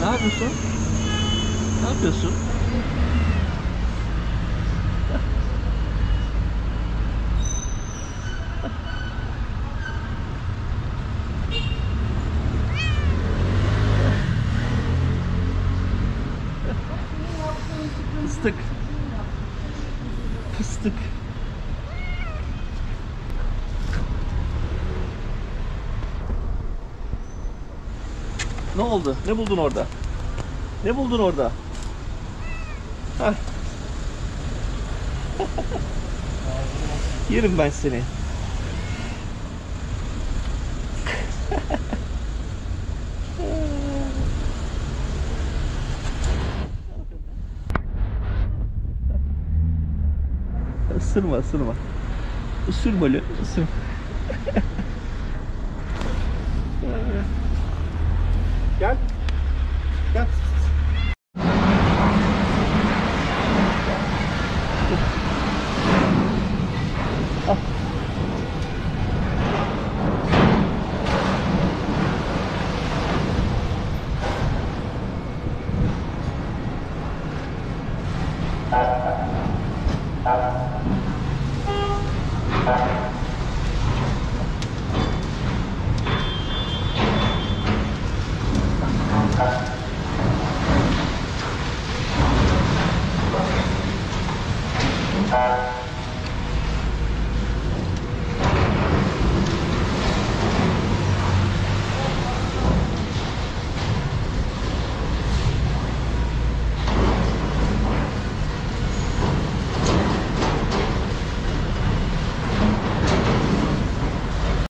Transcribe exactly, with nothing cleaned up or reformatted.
Ne yapıyorsun? Ne yapıyorsun? Fıstık. Fıstık. Ne oldu? Ne buldun orada? Ne buldun orada? Hah. Yerim ben seni. Isırma, ısırma. Isırma lan, ısırma. Gel. Gel. Ah. Thank you.